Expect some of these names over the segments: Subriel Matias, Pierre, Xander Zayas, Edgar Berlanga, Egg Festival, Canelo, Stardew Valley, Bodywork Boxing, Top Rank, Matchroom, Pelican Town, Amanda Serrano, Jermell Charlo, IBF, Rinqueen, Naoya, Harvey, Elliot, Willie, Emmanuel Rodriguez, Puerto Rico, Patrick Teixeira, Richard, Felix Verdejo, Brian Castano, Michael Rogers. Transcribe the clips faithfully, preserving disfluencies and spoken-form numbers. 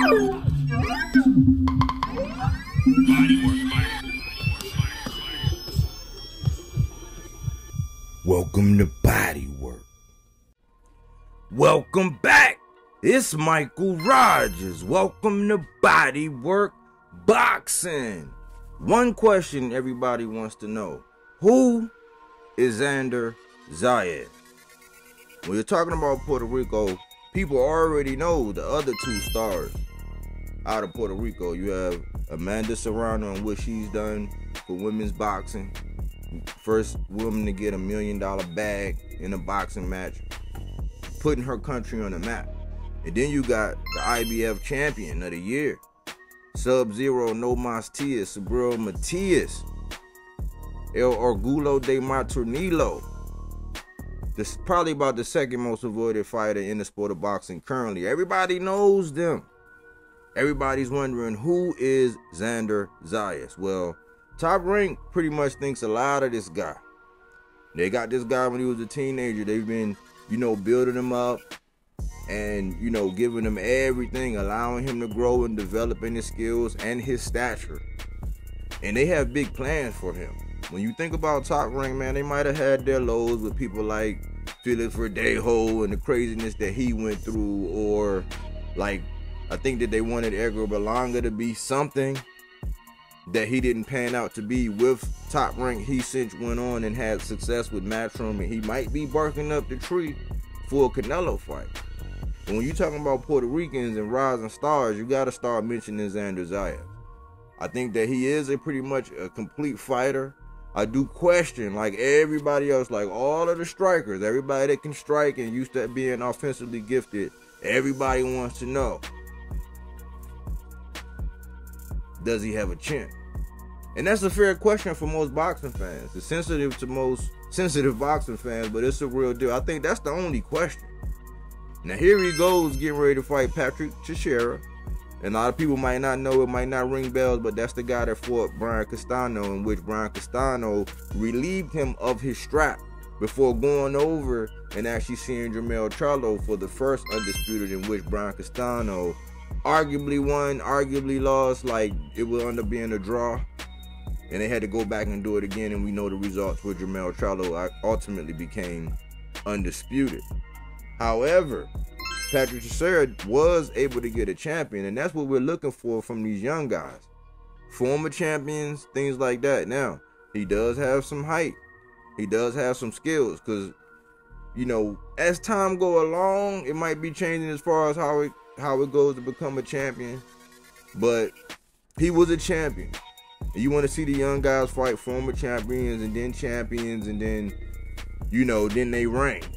Welcome to Bodywork. Welcome back. It's Michael Rogers. Welcome to Bodywork Boxing. One question everybody wants to know. Who is Xander Zayas? When you're talking about Puerto Rico, people already know the other two stars out of Puerto Rico. You have Amanda Serrano and what she's done for women's boxing. First woman to get a million dollar bag in a boxing match, putting her country on the map. And then you got the I B F champion of the year, Sub-Zero No Matias, Subriel Matias, El Orgullo de Maternilo. This is probably about the second most avoided fighter in the sport of boxing currently. Everybody knows them. Everybody's wondering, who is Xander Zayas? Well, Top Rank pretty much thinks a lot of this guy. They got this guy when he was a teenager. They've been, you know, building him up and, you know, giving him everything, allowing him to grow and developing his skills and his stature. And they have big plans for him. When you think about Top Rank, man, they might have had their lows with people like Felix Verdejo and the craziness that he went through, or like I think that they wanted Edgar Berlanga to be something that he didn't pan out to be with Top Rank. He since went on and had success with Matchroom, and he might be barking up the tree for a Canelo fight. And when you're talking about Puerto Ricans and rising stars, you got to start mentioning Xander Zayas. I think that he is a pretty much a complete fighter. I do question, like everybody else, like all of the strikers, everybody that can strike and used to being offensively gifted, everybody wants to know, does he have a chin? And that's a fair question for most boxing fans. It's sensitive to most sensitive boxing fans, but it's a real deal. I think that's the only question. Now here he goes, getting ready to fight Patrick Teixeira. And a lot of people might not know, it might not ring bells, but that's the guy that fought Brian Castano, in which Brian Castano relieved him of his strap before going over and actually seeing Jermell Charlo for the first Undisputed, in which Brian Castano arguably won, arguably lost, like it would end up being a draw. And they had to go back and do it again, and we know the results, where Jermell Charlo ultimately became Undisputed. However, Patrick Teixeira was able to get a champion, and that's what we're looking for from these young guys. Former champions, things like that. Now, he does have some height. He does have some skills, because, you know, as time go along, it might be changing as far as how it, how it goes to become a champion. But he was a champion. You want to see the young guys fight former champions and then champions, and then, you know, then they rank.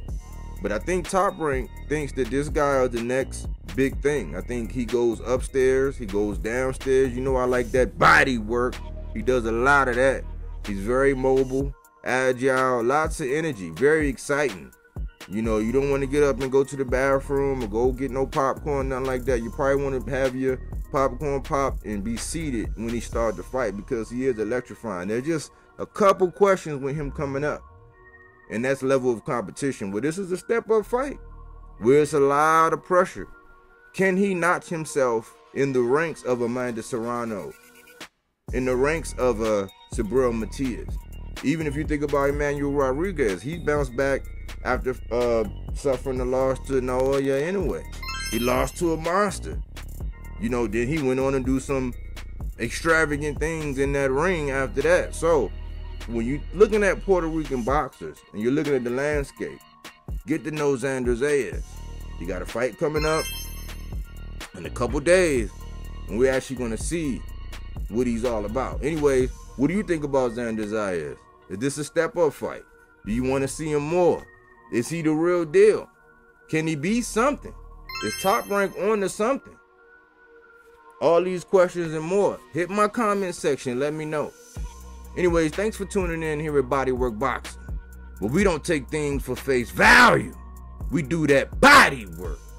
But I think Top Rank thinks that this guy is the next big thing. I think he goes upstairs, he goes downstairs. You know, I like that body work. He does a lot of that. He's very mobile, agile, lots of energy, very exciting. You know, you don't want to get up and go to the bathroom or go get no popcorn, nothing like that. You probably want to have your popcorn popped and be seated when he starts to fight, because he is electrifying. There's just a couple questions with him coming up, and that's level of competition. Well, this is a step-up fight where it's a lot of pressure. Can he notch himself in the ranks of Amanda Serrano, in the ranks of uh, Subriel Matias? Even if you think about Emmanuel Rodriguez, he bounced back after uh, suffering the loss to Naoya anyway. He lost to a monster. You know, then he went on to do some extravagant things in that ring after that. So, when you're looking at Puerto Rican boxers and you're looking at the landscape, get to know Xander Zayas. You got a fight coming up in a couple days, and we're actually going to see what he's all about. Anyways, what do you think about Xander Zayas? Is this a step-up fight? Do you want to see him more? Is he the real deal? Can he be something? Is Top Rank on to something? All these questions and more. Hit my comment section. Let me know. Anyways, thanks for tuning in here at Bodywork Boxing. But we don't take things for face value. We do that body work.